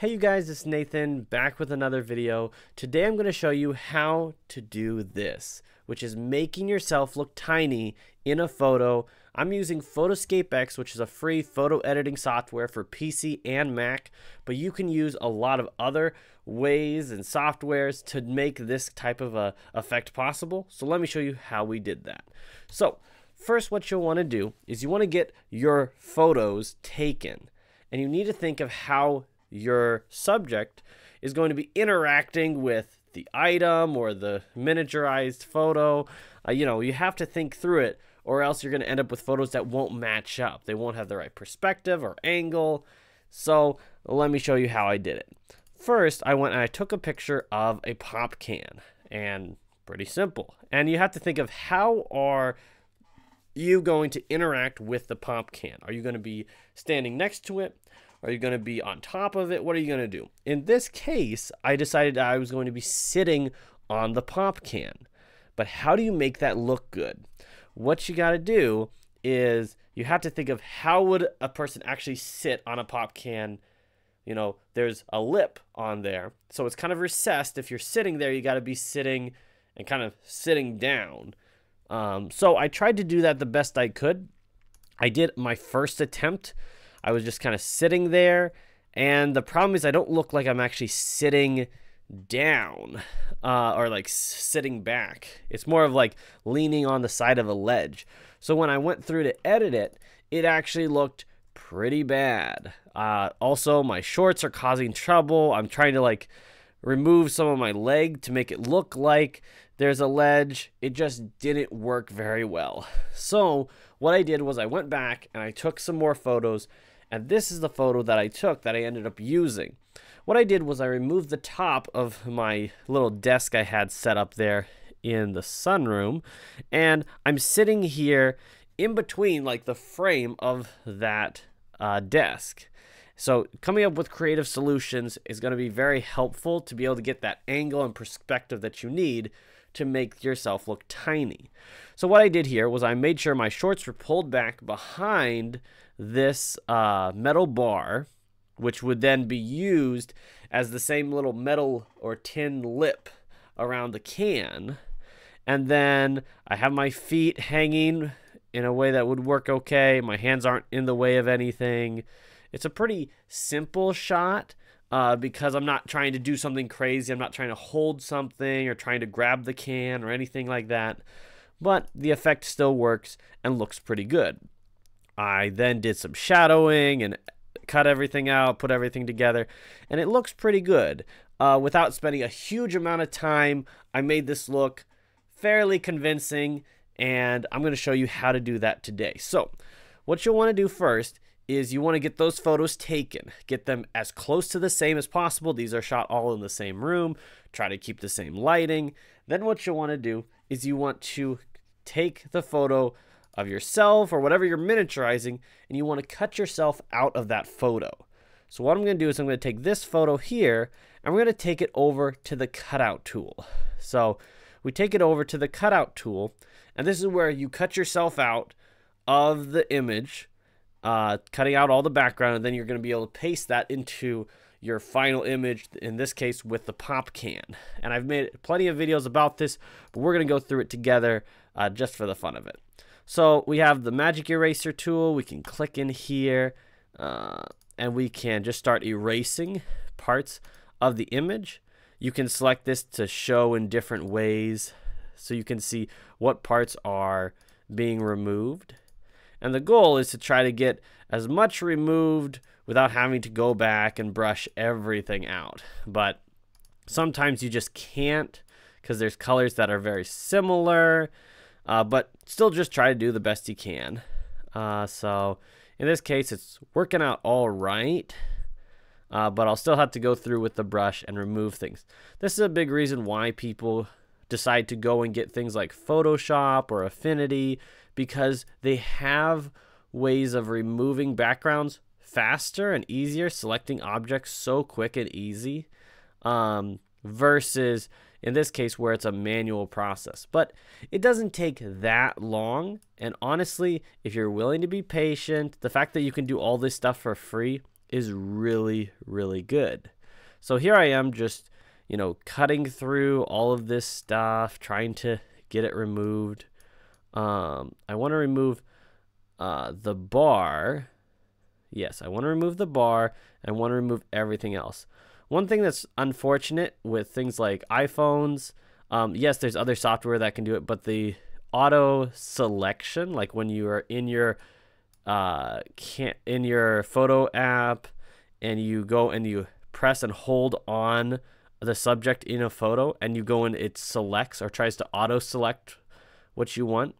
Hey you guys, it's Nathan back with another video. Today I'm going to show you how to do this, which is making yourself look tiny in a photo. I'm using PhotoScape X, which is a free photo editing software for PC and Mac, but you can use a lot of other ways and softwares to make this type of a effect possible. So let me show you how we did that. So first, what you'll want to do is you want to get your photos taken, and you need to think of how your subject is going to be interacting with the item or the miniaturized photo. You have to think through it, or else you're going to end up with photos that won't match up. They won't have the right perspective or angle. So let me show you how I did it. First, I went and I took a picture of a pop can, and pretty simple. And you have to think of how are you going to interact with the pop can. Are you going to be standing next to it? Are you going to be on top of it? What are you going to do? In this case, I decided I was going to be sitting on the pop can. But how do you make that look good? What you got to do is you have to think of how would a person actually sit on a pop can. You know, there's a lip on there, so it's kind of recessed. If you're sitting there, you got to be sitting and kind of sitting down. So I tried to do that the best I could. I did my first attempt. I was just kind of sitting there, and the problem is I don't look like I'm actually sitting down or like sitting back. It's more of like leaning on the side of a ledge. So when I went through to edit it, it actually looked pretty bad. Also, my shorts are causing trouble. I'm trying to like remove some of my leg to make it look like there's a ledge. It just didn't work very well. So what I did was I went back and I took some more photos, and this is the photo that I took that I ended up using. What I did was I removed the top of my little desk I had set up there in the sunroom, and I'm sitting here in between like the frame of that desk. So coming up with creative solutions is going to be very helpful to be able to get that angle and perspective that you need to make yourself look tiny. So what I did here was I made sure my shorts were pulled back behind this metal bar, which would then be used as the same little metal or tin lip around the can. And then I have my feet hanging in a way that would work okay. My hands aren't in the way of anything. It's a pretty simple shot because I'm not trying to do something crazy. I'm not trying to hold something or trying to grab the can or anything like that. But the effect still works and looks pretty good. I then did some shadowing and cut everything out, put everything together, and it looks pretty good. Without spending a huge amount of time, I made this look fairly convincing, and I'm going to show you how to do that today. So what you'll want to do first is you want to get those photos taken. Get them as close to the same as possible. These are shot all in the same room. Try to keep the same lighting. Then what you'll want to do is you want to take the photo of yourself or whatever you're miniaturizing, and you want to cut yourself out of that photo. So what I'm going to do is I'm going to take this photo here, and we're going to take it over to the cutout tool. So we take it over to the cutout tool, and this is where you cut yourself out of the image, cutting out all the background, and then you're going to be able to paste that into your final image, in this case with the pop can. And I've made plenty of videos about this, but we're going to go through it together just for the fun of it. So we have the magic eraser tool. We can click in here and we can just start erasing parts of the image. You can select this to show in different ways, so you can see what parts are being removed. And the goal is to try to get as much removed without having to go back and brush everything out. But sometimes you just can't, because there's colors that are very similar, but still just try to do the best you can. So in this case, it's working out all right, but I'll still have to go through with the brush and remove things. This is a big reason why people decide to go and get things like Photoshop or Affinity, because they have ways of removing backgrounds faster and easier, selecting objects so quick and easy, versus in this case where it's a manual process. But it doesn't take that long, and honestly, if you're willing to be patient, the fact that you can do all this stuff for free is really, really good. So here I am just, you know, cutting through all of this stuff, trying to get it removed. I want to remove the bar. Yes, I want to remove the bar. I want to remove everything else. One thing that's unfortunate with things like iPhones, yes, there's other software that can do it, but the auto selection, like when you are in your photo app and you go and you press and hold on the subject in a photo and you go and it selects or tries to auto select what you want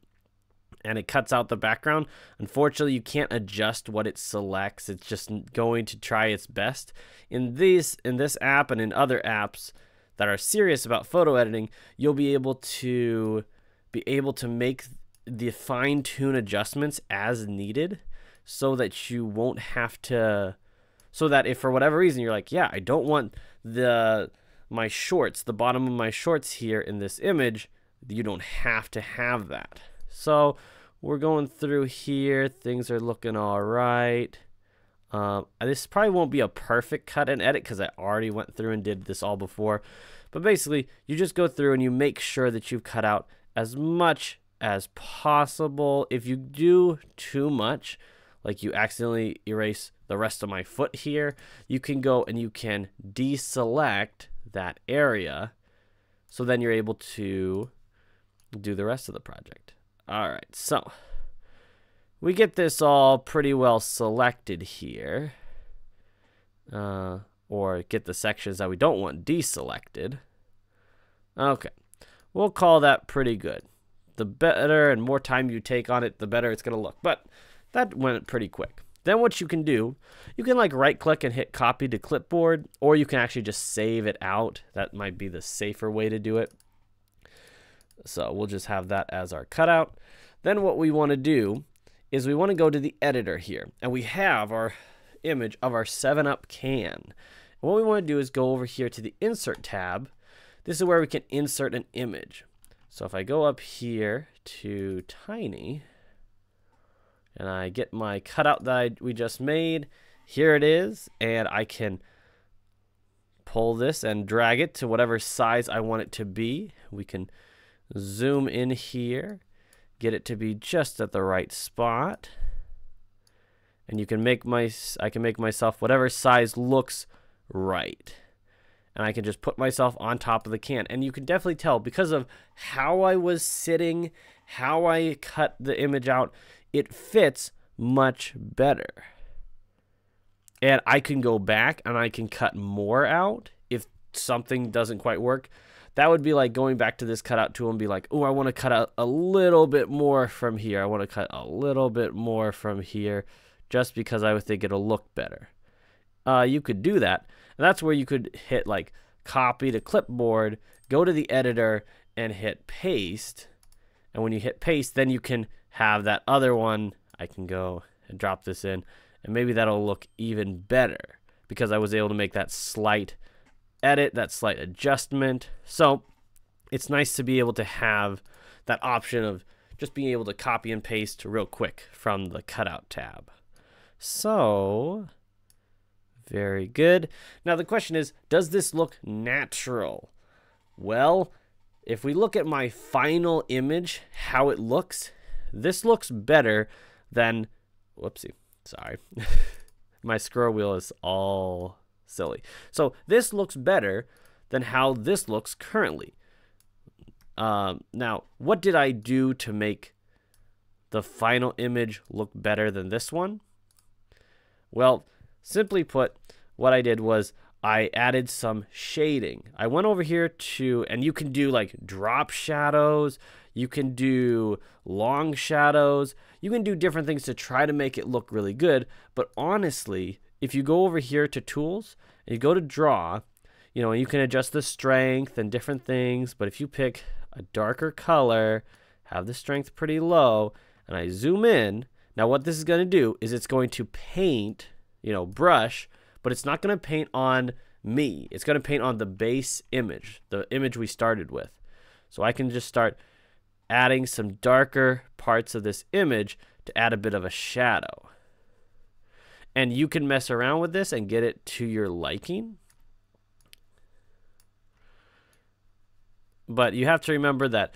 and it cuts out the background. Unfortunately, you can't adjust what it selects. It's just going to try its best. In this app and in other apps that are serious about photo editing, you'll be able to make the fine-tune adjustments as needed so that you won't have to, so that if for whatever reason you're like, yeah, I don't want my shorts, the bottom of my shorts here in this image, you don't have to have that. So we're going through here. Things are looking all right. This probably won't be a perfect cut and edit because I already went through and did this all before. But basically, you just go through and you make sure that you've cut out as much as possible. If you do too much, like you accidentally erase the rest of my foot here, you can go and you can deselect that area. So then you're able to do the rest of the project. All right, so we get this all pretty well selected here, or get the sections that we don't want deselected. Okay, we'll call that pretty good. The better and more time you take on it, the better it's going to look. But that went pretty quick. Then what you can do, you can like right click and hit copy to clipboard, or you can actually just save it out. That might be the safer way to do it. So we'll just have that as our cutout. Then what we want to do is we want to go to the editor here, and we have our image of our 7-Up can. And what we want to do is go over here to the Insert tab. This is where we can insert an image. So if I go up here to Tiny, and I get my cutout that we just made, here it is, and I can pull this and drag it to whatever size I want it to be. We can zoom in here, get it to be just at the right spot, and you can make I can make myself whatever size looks right, and I can just put myself on top of the can. And you can definitely tell because of how I was sitting, how I cut the image out, it fits much better. And I can go back and I can cut more out if something doesn't quite work. That would be like going back to this cutout tool and be like, oh, I want to cut out a little bit more from here. I want to cut a little bit more from here just because I would think it'll look better. You could do that. And that's where you could hit like copy to clipboard, go to the editor and hit paste. And when you hit paste, then you can have that other one. I can go and drop this in and maybe that'll look even better because I was able to make that slight edit, that slight adjustment. So it's nice to be able to have that option of just being able to copy and paste real quick from the cutout tab. So very good. Now the question is, does this look natural? Well, if we look at my final image, how it looks, this looks better than, whoopsie, sorry. My scroll wheel is all silly. So this looks better than how this looks currently. Now, what did I do to make the final image look better than this one? Well, simply put, what I did was I added some shading. I went over here to, and you can do like drop shadows, you can do long shadows, you can do different things to try to make it look really good. But honestly, if you go over here to tools and you go to draw, you know, you can adjust the strength and different things. But if you pick a darker color, have the strength pretty low, and I zoom in, now what this is going to do is it's going to paint, you know, brush, but it's not going to paint on me. It's going to paint on the base image, the image we started with. So I can just start adding some darker parts of this image to add a bit of a shadow. And you can mess around with this and get it to your liking. But you have to remember that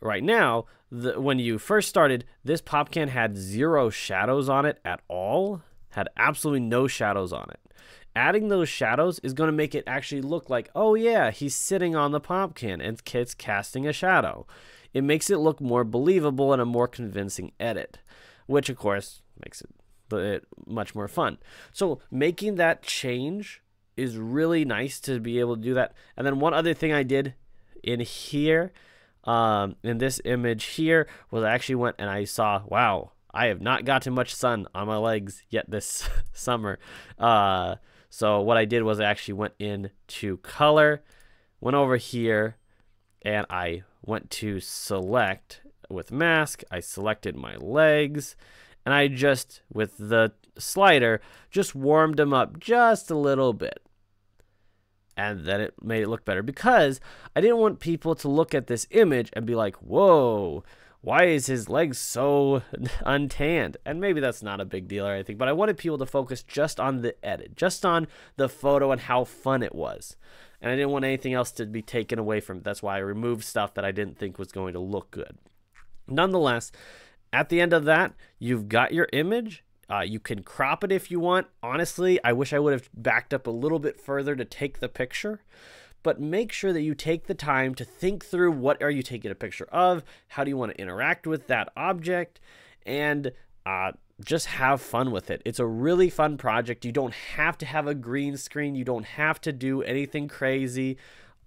right now, when you first started, this popcan had 0 shadows on it at all, had absolutely no shadows on it. Adding those shadows is going to make it actually look like, oh yeah, he's sitting on the popcan and it's casting a shadow. It makes it look more believable and a more convincing edit, which of course makes it much more fun. So making that change is really nice to be able to do that. And then one other thing I did in here, in this image here, was I actually went and I saw, wow, I have not gotten much sun on my legs yet this summer. So what I did was I actually went into color, went over here, and I went to select with mask. I selected my legs, and I just, with the slider, just warmed them up just a little bit. And then it made it look better, because I didn't want people to look at this image and be like, whoa, why is his legs so untanned? And maybe that's not a big deal or anything, but I wanted people to focus just on the edit, just on the photo and how fun it was. And I didn't want anything else to be taken away from it. That's why I removed stuff that I didn't think was going to look good. Nonetheless, at the end of that, you've got your image. You can crop it if you want. Honestly, I wish I would have backed up a little bit further to take the picture. But make sure that you take the time to think through, what are you taking a picture of? How do you want to interact with that object? And just have fun with it. It's a really fun project. You don't have to have a green screen. You don't have to do anything crazy.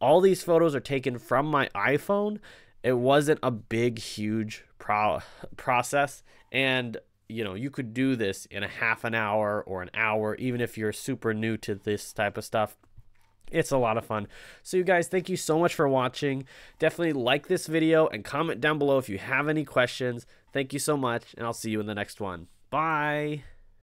All these photos are taken from my iPhone. It wasn't a big, huge process. And you know, you could do this in a half an hour or an hour, even if you're super new to this type of stuff. It's a lot of fun. So you guys, thank you so much for watching. Definitely like this video and comment down below if you have any questions. Thank you so much, and I'll see you in the next one. Bye.